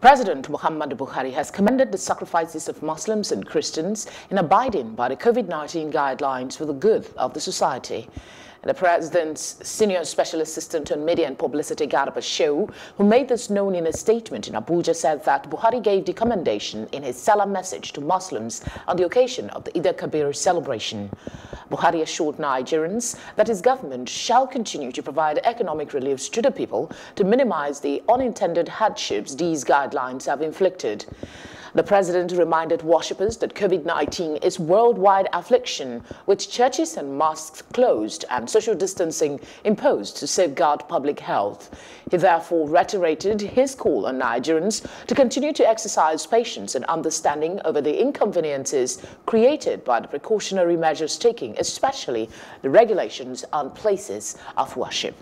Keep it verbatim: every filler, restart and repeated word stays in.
President Muhammadu Buhari has commended the sacrifices of Muslims and Christians in abiding by the COVID nineteen guidelines for the good of the society. The President's Senior Special Assistant on Media and Publicity, Garba Shehu, who made this known in a statement in Abuja, said that Buhari gave the commendation in his Salam message to Muslims on the occasion of the Eid-el-Kabir celebration. Buhari assured Nigerians that his government shall continue to provide economic reliefs to the people to minimize the unintended hardships these guidelines have inflicted. The president reminded worshippers that COVID nineteen is a worldwide affliction, with churches and mosques closed and social distancing imposed to safeguard public health. He therefore reiterated his call on Nigerians to continue to exercise patience and understanding over the inconveniences created by the precautionary measures taken, especially the regulations on places of worship.